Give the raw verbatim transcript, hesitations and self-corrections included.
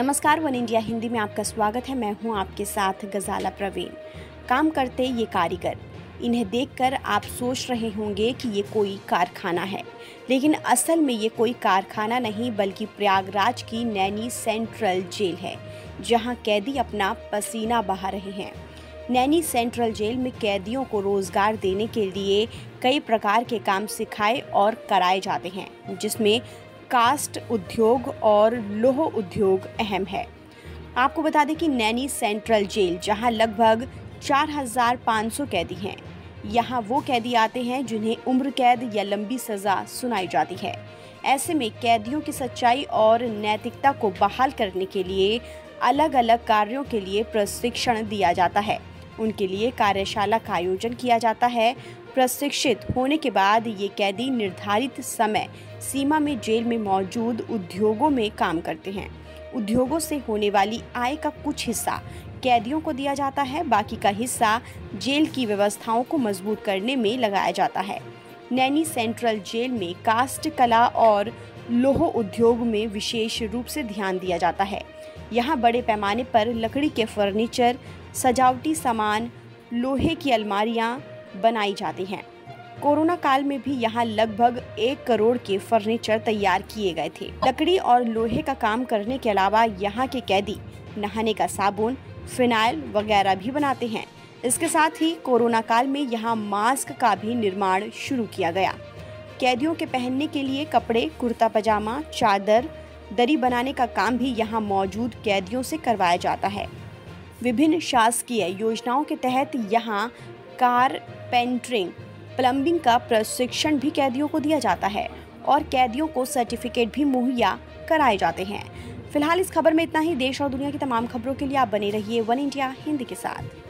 नमस्कार, one India Hindi में आपका स्वागत है। मैं हूं आपके साथ गजाला प्रवीण। काम करते ये कारीगर, इन्हें देखकर आप सोच रहे होंगे कि ये कोई कारखाना है, लेकिन असल में ये कोई कारखाना नहीं बल्कि प्रयागराज की नैनी सेंट्रल जेल है, जहां कैदी अपना पसीना बहा रहे हैं। नैनी सेंट्रल जेल में कैदियों को रोज़गार देने के लिए कई प्रकार के काम सिखाए और कराए जाते हैं, जिसमें कास्ट उद्योग और लोह उद्योग अहम है। आपको बता दें कि नैनी सेंट्रल जेल, जहां लगभग चार हज़ार पाँच सौ कैदी हैं, यहां वो कैदी आते हैं जिन्हें उम्र कैद या लंबी सज़ा सुनाई जाती है। ऐसे में कैदियों की सच्चाई और नैतिकता को बहाल करने के लिए अलग अलग कार्यों के लिए प्रशिक्षण दिया जाता है। उनके लिए कार्यशाला का आयोजन किया जाता है। प्रशिक्षित होने के बाद ये कैदी निर्धारित समय सीमा में जेल में मौजूद उद्योगों में काम करते हैं। उद्योगों से होने वाली आय का कुछ हिस्सा कैदियों को दिया जाता है, बाकी का हिस्सा जेल की व्यवस्थाओं को मजबूत करने में लगाया जाता है। नैनी सेंट्रल जेल में कास्ट कला और लोह उद्योग में विशेष रूप से ध्यान दिया जाता है। यहाँ बड़े पैमाने पर लकड़ी के फर्नीचर, सजावटी सामान, लोहे की अलमारियाँ बनाई जाती हैं। कोरोना काल में भी यहाँ लगभग एक करोड़ के फर्नीचर तैयार किए गए थे। लकड़ी और लोहे का काम करने के अलावा यहाँ के कैदी नहाने का साबुन, फिनाइल वगैरह भी बनाते हैं। इसके साथ ही कोरोना काल में यहाँ मास्क का भी निर्माण शुरू किया गया। कैदियों के पहनने के लिए कपड़े, कुर्ता पजामा, चादर, दरी बनाने का काम भी यहाँ मौजूद कैदियों से करवाया जाता है। विभिन्न शासकीय योजनाओं के तहत यहाँ कारपेंटरिंग, प्लम्बिंग का प्रशिक्षण भी कैदियों को दिया जाता है और कैदियों को सर्टिफिकेट भी मुहैया कराए जाते हैं। फिलहाल इस खबर में इतना ही। देश और दुनिया की तमाम खबरों के लिए आप बने रहिए वन इंडिया हिंदी के साथ।